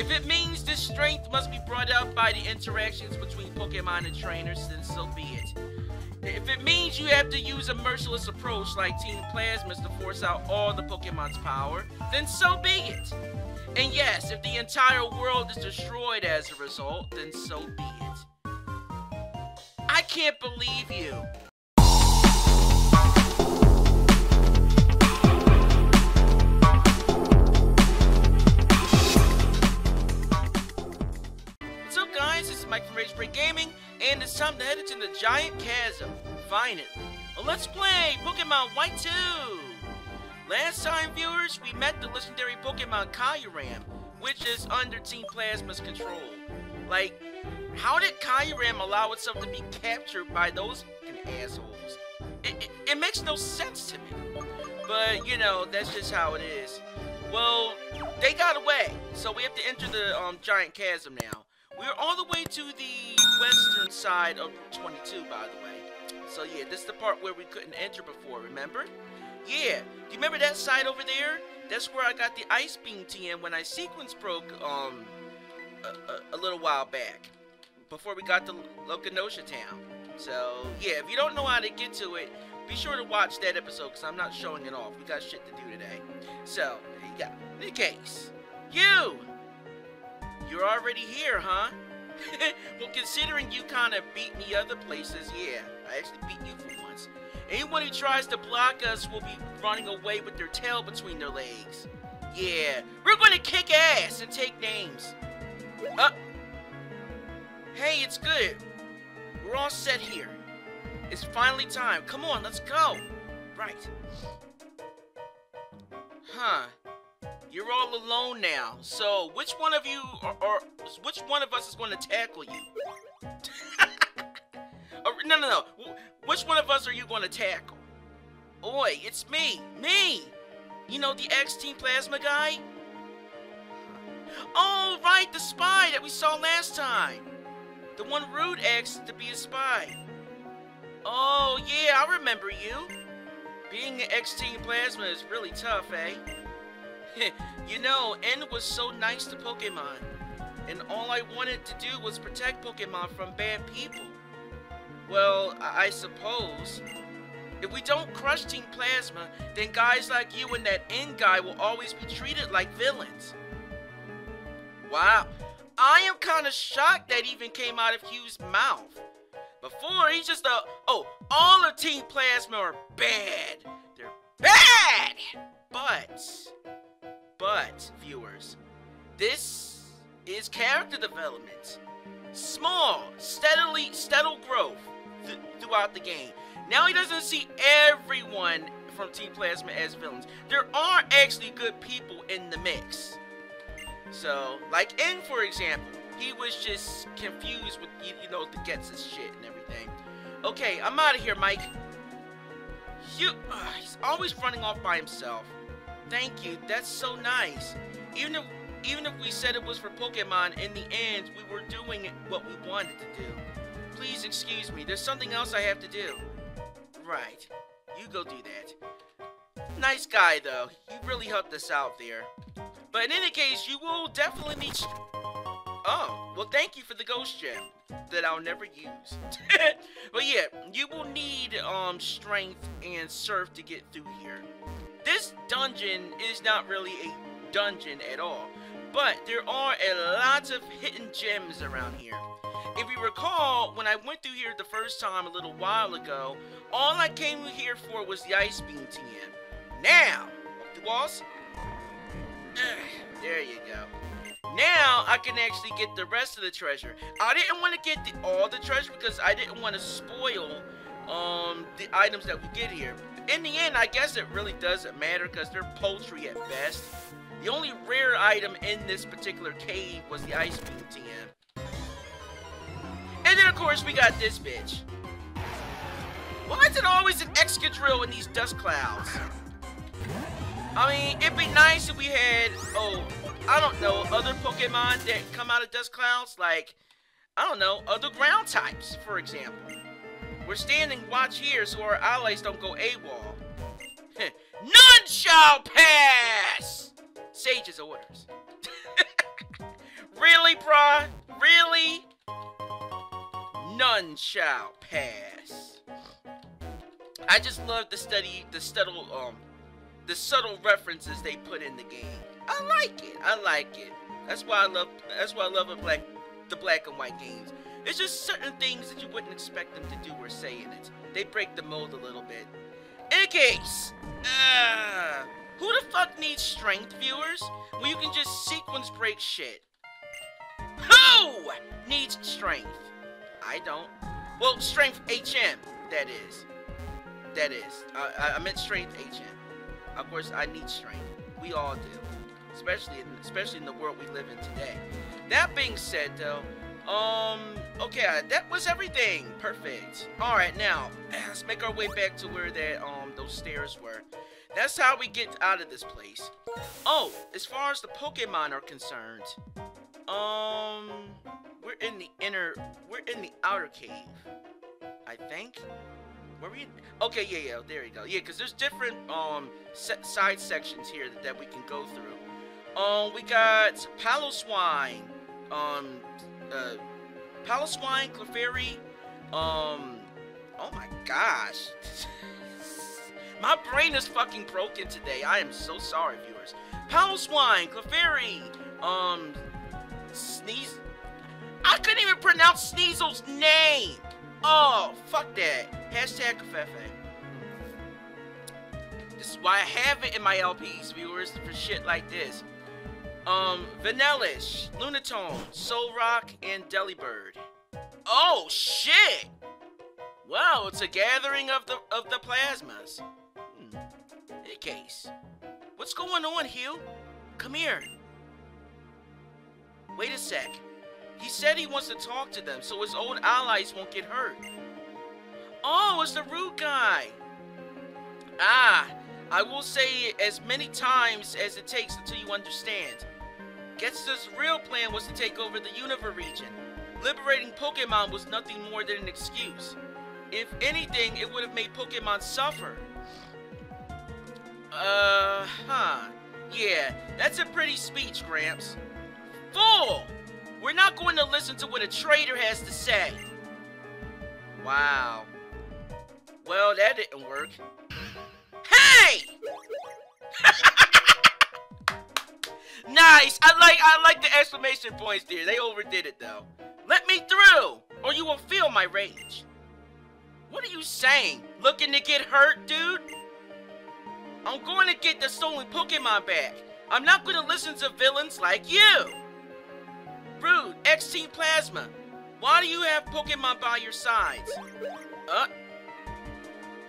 If it means this strength must be brought out by the interactions between Pokemon and trainers, then so be it. If it means you have to use a merciless approach like Team Plasma to force out all the Pokemon's power, then so be it. And yes, if the entire world is destroyed as a result, then so be it. I can't believe you. What's up guys, this is Mike from Rage Break Gaming, and it's time to head into the Giant Chasm, finally. Well, let's play Pokemon White 2! Last time, viewers, we met the legendary Pokemon Kyurem, which is under Team Plasma's control. Like, how did Kyurem allow itself to be captured by those assholes? It makes no sense to me. But, you know, that's just how it is. Well, they got away, so we have to enter the Giant Chasm now. We're all the way to the western side of Route 22, by the way. So, yeah, this is the part where we couldn't enter before, remember? Yeah, do you remember that side over there? That's where I got the Ice Beam TM when I sequence broke a little while back, before we got to Lokanoshia Town. So yeah, if you don't know how to get to it, be sure to watch that episode because I'm not showing it off. We got shit to do today. So there you go. In any case, you're already here, huh? Well, considering you kind of beat me other places, yeah, I actually beat you for once. Anyone who tries to block us will be running away with their tail between their legs. Yeah, we're going to kick ass and take names. Hey, it's good. We're all set here. It's finally time. Come on, let's go. Right. Huh. You're all alone now. So, which one of you, or which one of us is going to tackle you? No. Which one of us are you going to tackle? Oi, it's me. Me! You know, the ex-Team Plasma guy? Oh, right, the spy that we saw last time. The one Rood asked to be a spy. Oh, yeah, I remember you. Being an ex-Team Plasma is really tough, eh? You know, N was so nice to Pokemon. And all I wanted to do was protect Pokemon from bad people. Well, I suppose. If we don't crush Team Plasma, then guys like you and that N guy will always be treated like villains. Wow, I am kind of shocked that even came out of Hugh's mouth. Before, he's just a, oh, all of Team Plasma are bad. They're bad! But, viewers, this is character development. Small, steady growth throughout the game. Now he doesn't see everyone from Team Plasma as villains. There are actually good people in the mix. So, like N, for example, he was just confused with, you know, the Getz's shit and everything. Okay, I'm out of here, Mike. He's always running off by himself. Thank you, that's so nice. Even if we said it was for Pokemon, in the end, we were doing what we wanted to do. Please excuse me, there's something else I have to do. Right, you go do that. Nice guy, though. You really helped us out there. But in any case, you will definitely meet... Oh, well, thank you for the ghost gem that I'll never use. But yeah, you will need strength and surf to get through here. This dungeon is not really a dungeon at all, but there are a lot of hidden gems around here. If you recall, when I went through here the first time a little while ago, all I came here for was the Ice Beam TM. Now, the walls, there you go. Now I can actually get the rest of the treasure. I didn't want to get all the treasure because I didn't want to spoil the items that we get here. In the end, I guess it really doesn't matter because they're poultry at best. The only rare item in this particular cave was the Ice Beam TM. And then, of course, we got this bitch. Why is it always an Excadrill in these dust clouds? I mean, it'd be nice if we had, oh, I don't know, other Pokemon that come out of dust clouds, like, I don't know, other ground types, for example. We're standing watch here so our allies don't go AWOL. None shall pass! Sage's orders. none shall pass. I just love the subtle references they put in the game. I like it. I like it. That's why I love. That's why I love the black and white games. It's just certain things that you wouldn't expect them to do or say in it. They break the mold a little bit. In case, who the fuck needs strength viewers when you can just sequence break shit? Who needs strength? I don't. Well, strength HM. That is. That is. I meant strength HM. Of course, I need strength. We all do, especially in the world we live in today. That being said, though. Okay, that was everything. Perfect. Alright, now, let's make our way back to where that, those stairs were. That's how we get out of this place. Oh, as far as the Pokemon are concerned, we're in the outer cave, I think. Were we in? Okay, yeah, there we go. Yeah, because there's different, side sections here that we can go through. We got Piloswine, Piloswine, Clefairy, oh my gosh, my brain is fucking broken today, I am so sorry viewers. Piloswine, Clefairy, Sneasel, I couldn't even pronounce Sneasel's name, oh fuck that, hashtag Clefairy. This is why I have it in my LPs viewers, for shit like this. Vanillish, Lunatone, Solrock, and Delibird. Oh shit! Wow, it's a gathering of the plasmas. In case, what's going on, Hugh? Come here. Wait a sec. He said he wants to talk to them so his old allies won't get hurt. Oh, it's the Rood guy. Ah. I will say it as many times as it takes until you understand. Getsu's real plan was to take over the Unova region. Liberating Pokemon was nothing more than an excuse. If anything, it would have made Pokemon suffer. Yeah, that's a pretty speech, Gramps. Fool! We're not going to listen to what a traitor has to say. Wow. Well, that didn't work. Hey! Nice! I like the exclamation points there. They overdid it though. Let me through, or you will feel my rage. What are you saying? Looking to get hurt, dude? I'm going to get the stolen Pokemon back. I'm not going to listen to villains like you. Rood, ex Team Plasma. Why do you have Pokemon by your sides?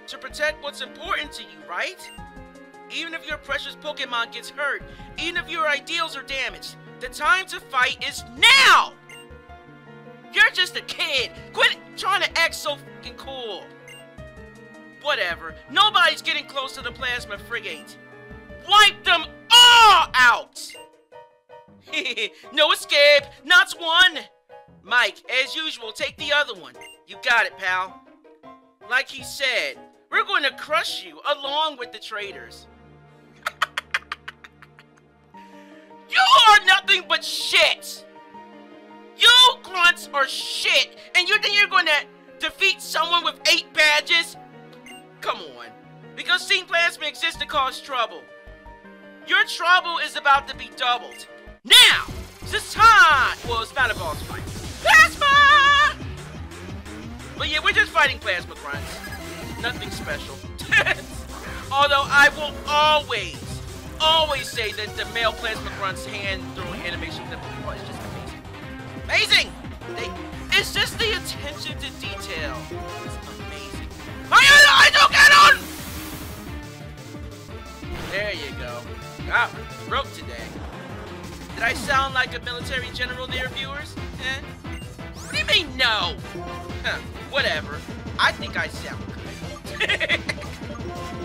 To protect what's important to you, right? Even if your precious Pokemon gets hurt, even if your ideals are damaged, the time to fight is now! You're just a kid! Quit trying to act so fucking cool! Whatever, nobody's getting close to the Plasma Frigate. Wipe them all out! No escape, not one! Mike, as usual, take the other one. You got it, pal. Like he said, we're going to crush you along with the traitors. You are nothing but shit. You grunts are shit, and you think you're going to defeat someone with 8 badges? Come on, because Team Plasma exists to cause trouble. Your trouble is about to be doubled. Now, it's time. Well, it's not a boss fight. Plasma! But yeah, we're just fighting Plasma grunts. Nothing special. Although I will always say that the male Plasma grunts hand-throwing animation is just amazing. Amazing! It's just the attention to detail. It's amazing. I don't get on! There you go. God, we're broke today. Did I sound like a military general there, viewers? Eh? What do you mean, no? Huh, whatever. I think I sound good.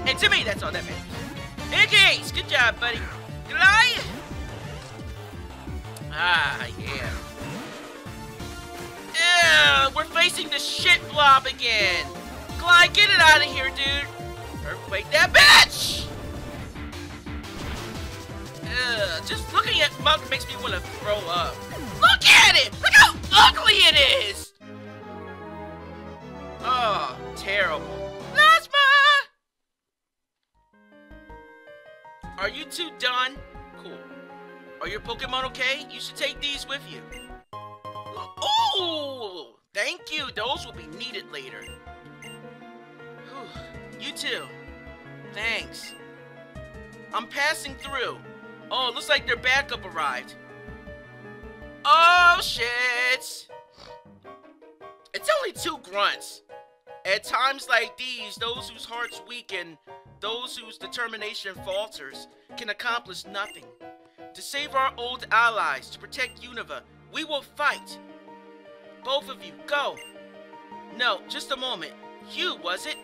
And to me, that's all that matters. Hey, Gaze, good job, buddy. Did I? Ah, yeah. Ew, we're facing the shit blob again. Clyde, get it out of here, dude. Earthquake that bitch! Ew, just looking at Monk makes me want to throw up. Look at it! Look how ugly it is! Oh, terrible. Plasma! Are you two done? Cool. Are your Pokemon okay? You should take these with you. Ooh! Thank you. Those will be needed later. Whew. You too. Thanks. I'm passing through. Oh, looks like their backup arrived. Oh, shit. It's only two grunts. At times like these, those whose hearts weaken, those whose determination falters, can accomplish nothing. To save our old allies, to protect Unova, we will fight. Both of you, go. No, just a moment. Hugh, was it?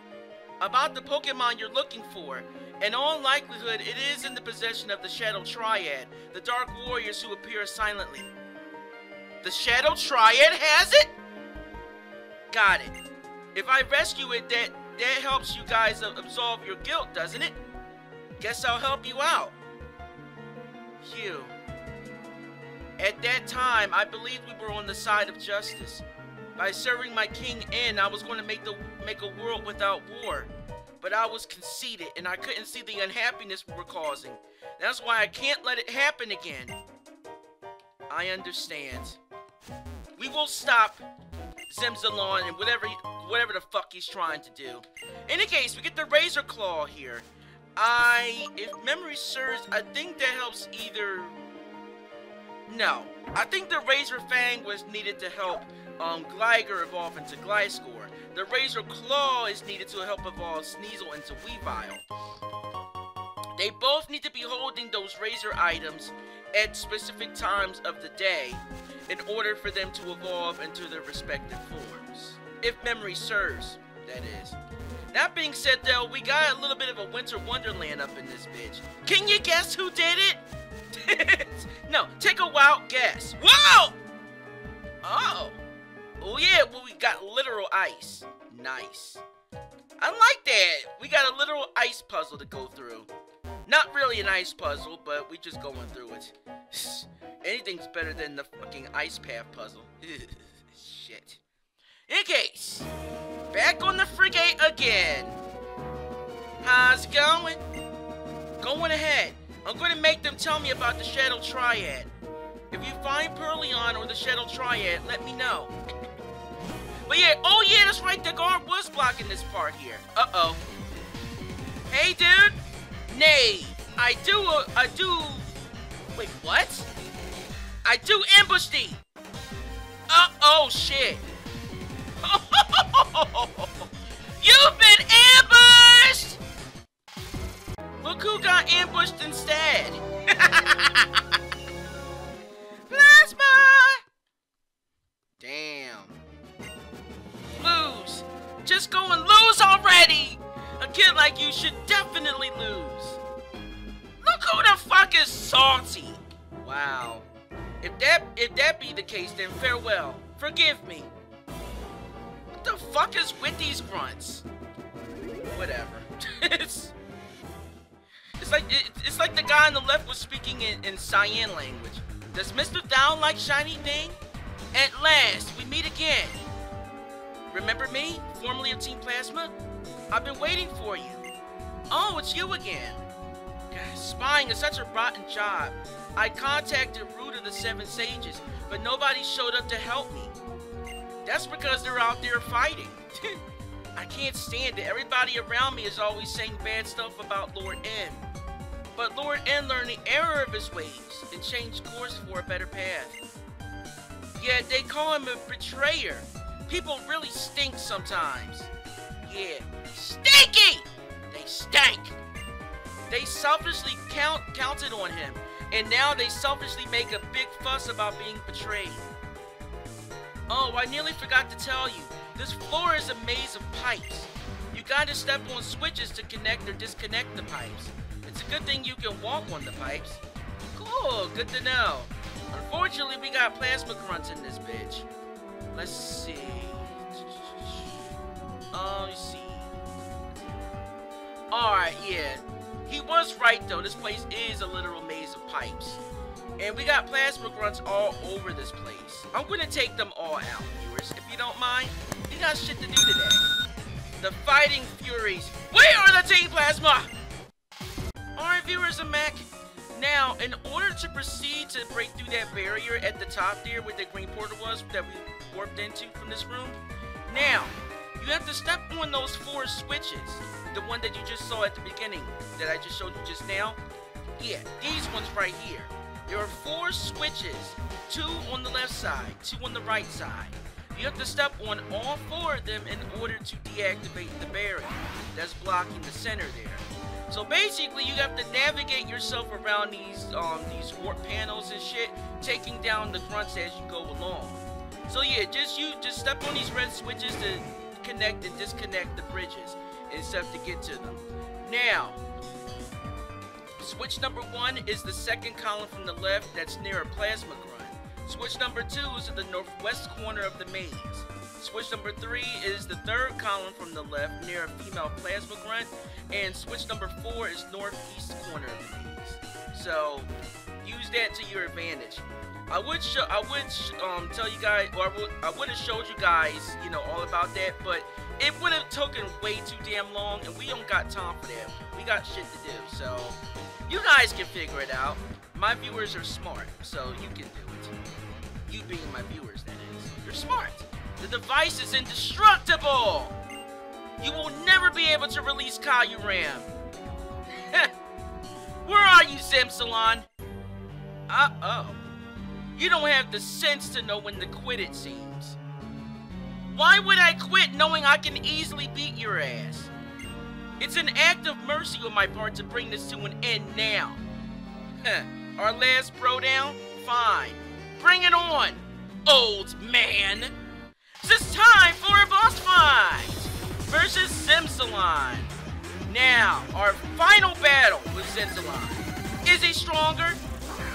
About the Pokemon you're looking for. In all likelihood, it is in the possession of the Shadow Triad, the dark warriors who appear silently. The Shadow Triad has it? Got it. If I rescue it, that helps you guys absolve your guilt, doesn't it? Guess I'll help you out. Hugh. At that time, I believed we were on the side of justice. By serving my king in, I was going to make a world without war. But I was conceited, and I couldn't see the unhappiness we were causing. That's why I can't let it happen again. I understand. We will stop Zinzolin and whatever the fuck he's trying to do. In any case, we get the Razor Claw here. If memory serves, I think that helps either... No, I think the Razor Fang was needed to help Gligar evolve into Gliscor. The Razor Claw is needed to help evolve Sneasel into Weavile. They both need to be holding those Razor items at specific times of the day in order for them to evolve into their respective forms. If memory serves, that is. That being said, though, we got a little bit of a winter wonderland up in this bitch. Can you guess who did it? No, take a wild guess. Whoa! Oh. Oh yeah, well, we got literal ice. Nice. I like that. We got a literal ice puzzle to go through. Not really an ice puzzle, but we just going through it. Anything's better than the fucking ice path puzzle. Shit. In case, back on the frigate again. How's it going? Going ahead. I'm going to make them tell me about the Shadow Triad. If you find Purleon or the Shadow Triad, let me know. But yeah, oh yeah, that's right, the guard was blocking this part here. Uh-oh. Hey, dude. Nay, wait, what? I do ambush thee. Uh-oh, shit. You've been ambushed! Look who got ambushed instead. Plasma! Damn. Lose. Just go and lose already! A kid like you should definitely lose. Look who the fuck is salty. Wow. If that be the case, then farewell. Forgive me. What the fuck is with these grunts? Whatever. It's like the guy on the left was speaking in Cyan language. Does Mr. Down like shiny thing? At last, we meet again. Remember me, formerly of Team Plasma? I've been waiting for you. Oh, it's you again. God, spying is such a rotten job. I contacted Rood of the Seven Sages, but nobody showed up to help me. That's because they're out there fighting. I can't stand it. Everybody around me is always saying bad stuff about Lord N. But Lord N learned the error of his ways and changed course for a better path. Yeah, they call him a betrayer. People really stink sometimes. Yeah, stinky! They stank! They selfishly counted on him, and now they selfishly make a big fuss about being betrayed. Oh, I nearly forgot to tell you. This floor is a maze of pipes. You gotta step on switches to connect or disconnect the pipes. It's a good thing you can walk on the pipes. Cool, good to know. Unfortunately, we got plasma grunts in this bitch. Let's see. Oh, you see. Alright, yeah. He was right, though. This place is a literal maze of pipes. And we got Plasma Grunts all over this place. I'm gonna take them all out, viewers. If you don't mind, we got shit to do today. The Fighting Furies. We are the Team Plasma! Alright, viewers, I'm Mac. Now, in order to proceed to break through that barrier at the top there where the green portal was that we warped into from this room, now, you have to step on those four switches. The one that you just saw at the beginning, that I just showed you just now. Yeah, these ones right here. There are four switches, two on the left side, two on the right side. You have to step on all four of them in order to deactivate the barrier that's blocking the center there. So basically, you have to navigate yourself around these warp panels and shit, taking down the grunts as you go along. So yeah, just step on these red switches to connect and disconnect the bridges and stuff to get to them. Now, switch number one is the second column from the left that's near a Plasma Grunt. Switch number two is in the northwest corner of the maze. Switch number three is the third column from the left near a female Plasma Grunt. And switch number four is northeast corner of the maze. So use that to your advantage. I would tell you guys, or I would have showed you guys, you know, all about that, but it would have taken way too damn long, and we don't got time for that. We got shit to do, so you guys can figure it out. My viewers are smart, so you can do it. You being my viewers, that is. You're smart. The device is indestructible. You will never be able to release Kyurem. Where are you, Zinzolin? Uh-oh. You don't have the sense to know when to quit, it seems. Why would I quit knowing I can easily beat your ass? It's an act of mercy on my part to bring this to an end now. Our last bro down? Fine. Bring it on, old man. It's time for a boss fight versus Zinzolin. Now, our final battle with Zinzolin. Is he stronger?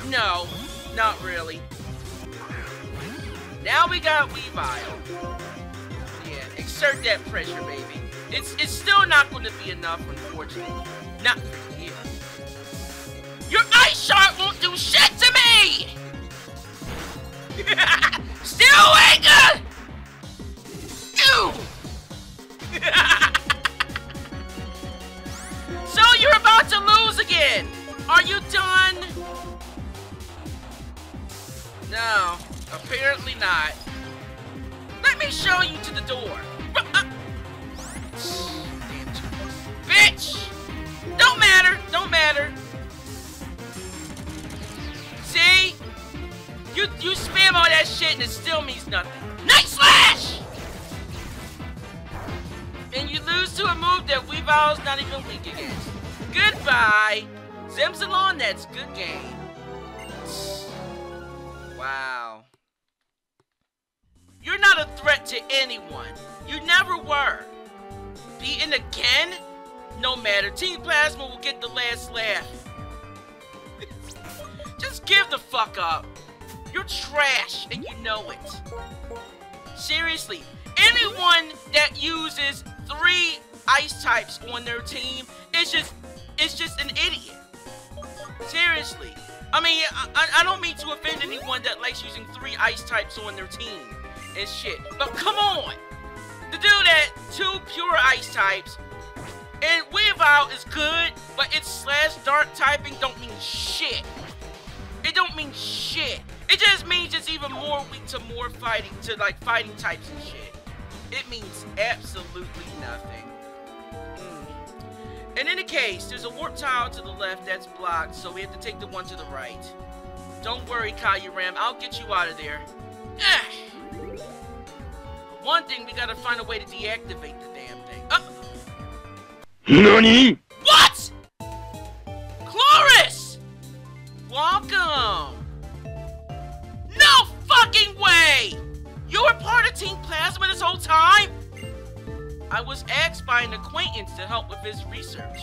No. Not really. Now we got Weavile. Yeah, exert that pressure, baby. It's still not going to be enough, unfortunately. Not for you. Your ice shard won't do shit to me! Still anger! Ew! So you're about to lose again! Are you done? No, apparently not. Let me show you to the door. Bitch! Don't matter, don't matter. See? You spam all that shit and it still means nothing. Night slash! And you lose to a move that Weavile's not even weak against. Goodbye. Zinzolin, that's good game. Wow. You're not a threat to anyone. You never were. Beaten again? No matter. Team Plasma will get the last laugh. Just give the fuck up. You're trash and you know it. Seriously, anyone that uses three ice types on their team is just an idiot. Seriously. I mean, I don't mean to offend anyone that likes using three ice types on their team and shit, but come on! To do that, two pure ice types, and Weavile is good, but its slash dark typing don't mean shit. It don't mean shit. It just means it's even more weak to more fighting, to like fighting types and shit. It means absolutely nothing. In any case, there's a warp tile to the left that's blocked, so we have to take the one to the right. Don't worry, Kyurem, I'll get you out of there. Ugh. One thing, we gotta find a way to deactivate the damn thing. NANI?! What?! Colress! Welcome! No fucking way! You were part of Team Plasma this whole time?! I was asked by an acquaintance to help with his research.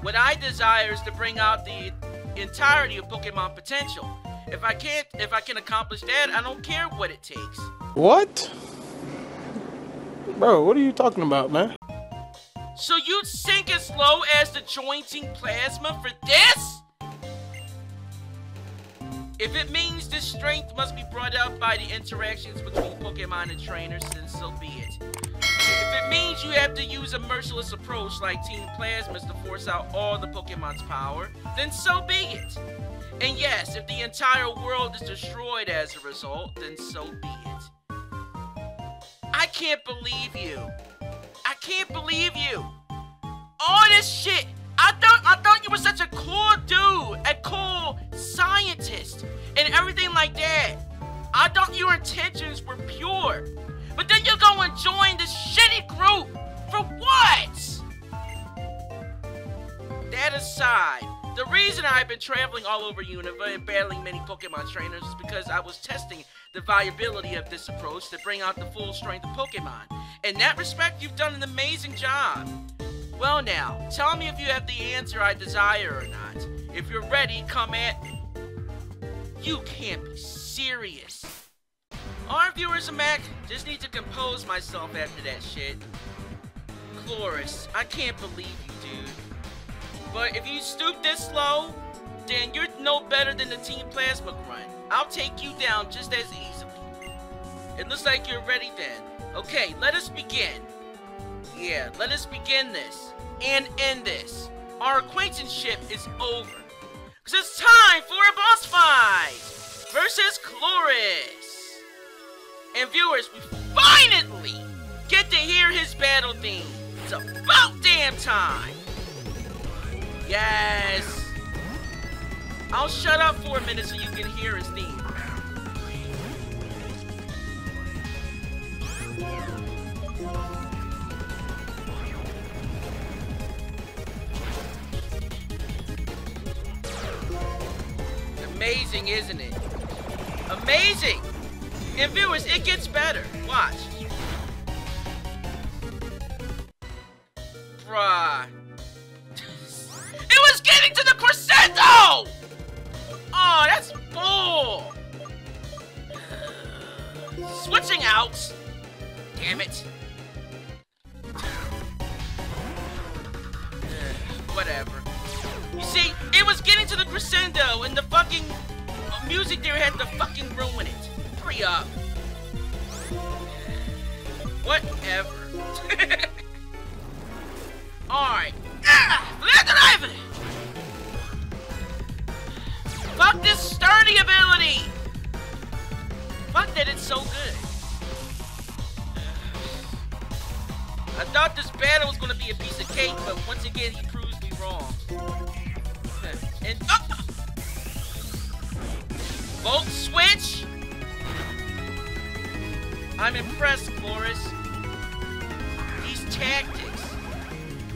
What I desire is to bring out the entirety of Pokemon potential. If I can accomplish that, I don't care what it takes. What? Bro, what are you talking about, man? So you'd sink as low as the jointing Plasma for this? If it means this strength must be brought out by the interactions between Pokemon and trainers, then so be it. If it means you have to use a merciless approach like Team Plasma's to force out all the Pokemon's power, then so be it. And yes, if the entire world is destroyed as a result, then so be it. I can't believe you. I can't believe you. All this shit. I thought you were such a cool dude, a cool scientist, and everything like that. I thought your intentions were pure. But then you go and join this shitty group. For what? That aside, the reason I've been traveling all over Unova and battling many Pokemon trainers is because I was testing the viability of this approach to bring out the full strength of Pokemon. In that respect, you've done an amazing job. Well now, tell me if you have the answer I desire or not. If you're ready, come at me. You can't be serious. Our viewers of Mac just need to compose myself after that shit. Colress, I can't believe you, dude. But if you stoop this low, then you're no better than the Team Plasma grunt. I'll take you down just as easily. It looks like you're ready then. Okay, let us begin. Yeah, let us begin this. And end this. Our acquaintanceship is over. Because it's time for a boss fight! Versus Colress! And viewers, we finally get to hear his battle theme. It's about damn time! Yes! I'll shut up for a minute so you can hear his theme. Amazing, isn't it? Amazing! And viewers, it gets better. Watch. Bruh. It was getting to the crescendo! Oh, that's bull! Switching out! Damn it. Whatever. You see, it was getting to the crescendo, and the fucking music there had to fucking ruin it. Hurry up. Whatever. Alright. Fuck this sturdy ability! Fuck that, it's so good. I thought this battle was gonna be a piece of cake, but once again he proves me wrong. And Volt switch! I'm impressed, Colress. These tactics.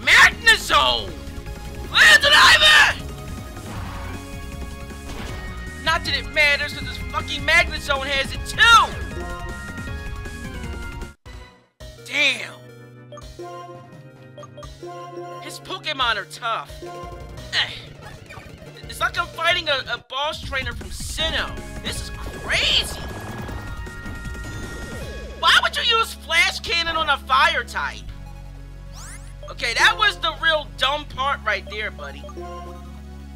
Magnezone! Lunatone! Not that it matters, because this fucking Magnezone has it too! Damn! His Pokemon are tough. It's like I'm fighting a boss trainer from Sinnoh. This is crazy! Why would you use Flash Cannon on a fire type? Okay, that was the real dumb part right there, buddy.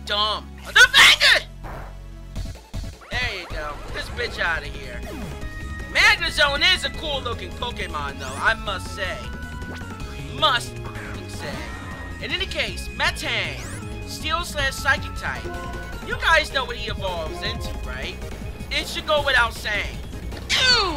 Dumb. The Vanga! There you go. This bitch out of here. Magnezone is a cool-looking Pokemon, though, I must say. Must say. In any case, Metang. Steel/Psychic type. You guys know what he evolves into, right? It should go without saying. Ew!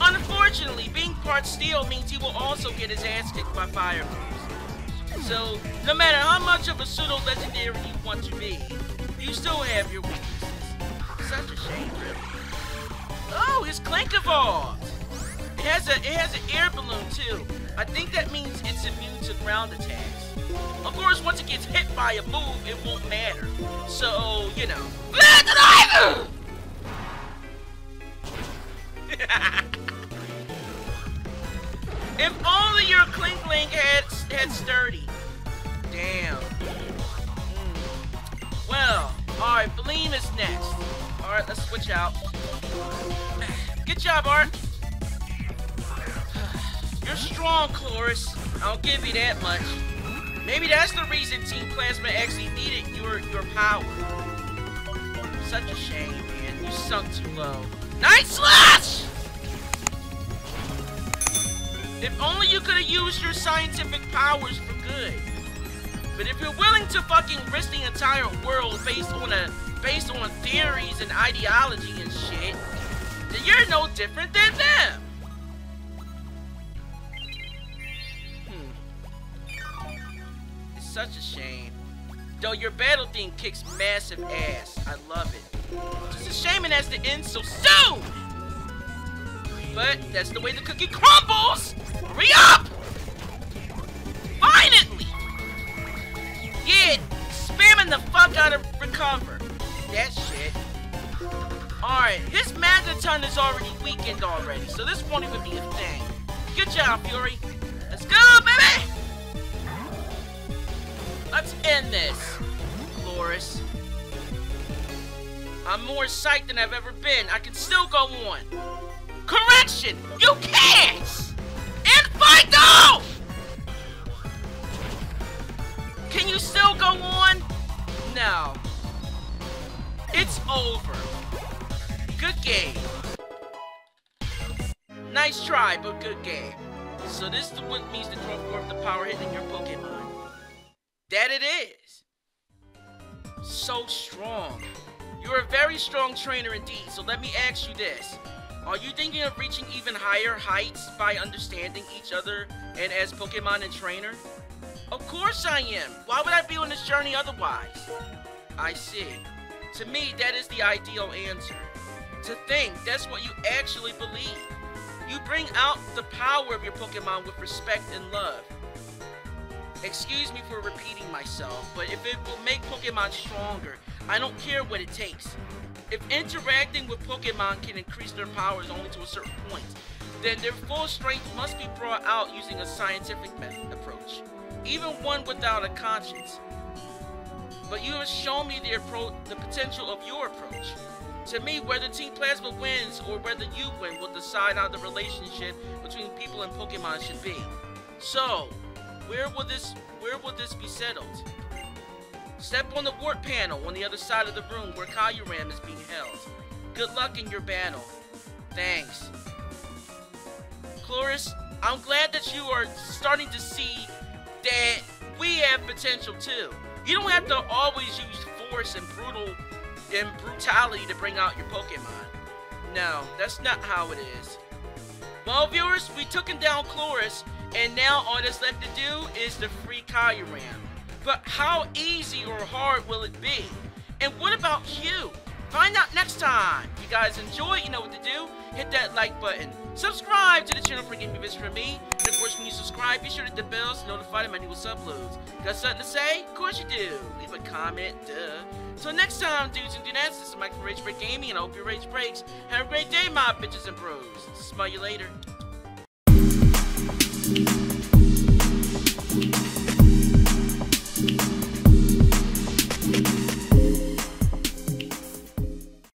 Unfortunately, being part steel means he will also get his ass kicked by fire moves. So, no matter how much of a pseudo-legendary you want to be, you still have your weaknesses. Such a shame, really. Oh, his Clink evolved! It has an air balloon, too. I think that means it's immune to ground attacks. Of course, once it gets hit by a move, it won't matter. So, you know. If only your Clinkling had sturdy. Damn. Well, alright, Bleem is next. Alright, let's switch out. Good job, Art. You're strong, Colress. I'll give you that much. Maybe that's the reason Team Plasma actually needed your power. Such a shame, man. You sunk too low. Nice slash! If only you could have used your scientific powers for good. But if you're willing to fucking risk the entire world based on theories and ideology and shit, then you're no different than them. It's such a shame. Though your battle theme kicks massive ass. I love it. It's a shame it has to end so soon! But that's the way the cookie crumbles! Hurry up! Finally! Yeah, spamming the fuck out of recover. That shit. Alright, his Magneton is already weakened already, so this won't even be a thing. Good job, Fury. Let's go, baby! Let's end this, Colress. I'm more psyched than I've ever been. I can still go on. Correction! You can't! And fight though! Can you still go on? No. It's over. Good game. Nice try, but good game. So this is what means to throw forth the power hitting your Pokemon. That it is. So strong. You're a very strong trainer indeed, so let me ask you this. Are you thinking of reaching even higher heights by understanding each other and as Pokemon and trainer? Of course I am. Why would I be on this journey otherwise? I see. To me, that is the ideal answer. To think, that's what you actually believe. You bring out the power of your Pokemon with respect and love. Excuse me for repeating myself, but if it will make Pokemon stronger, I don't care what it takes. If interacting with Pokemon can increase their powers only to a certain point, then their full strength must be brought out using a scientific method approach, even one without a conscience. But you have shown me the potential of your approach. To me, whether Team Plasma wins or whether you win will decide how the relationship between people and Pokemon should be. So, where will this be settled? Step on the warp panel on the other side of the room where Kyurem is being held. Good luck in your battle. Thanks. Colress, I'm glad that you are starting to see that we have potential too. You don't have to always use force and brutality to bring out your Pokemon. No, that's not how it is. Well, viewers, we took him down, Colress. And now all that's left to do is the free Kyurem. But how easy or hard will it be? And what about Hugh? Find out next time. If you guys enjoyed, you know what to do. Hit that like button. Subscribe to the channel for gaming videos from me. And of course, when you subscribe, be sure to hit the bell to notify of my newest uploads. Got something to say? Of course you do. Leave a comment, duh. So next time, dudes and dudettes, this is Mike from Rage Break Gaming, and I hope your rage breaks. Have a great day, my bitches and bros. Smell you later.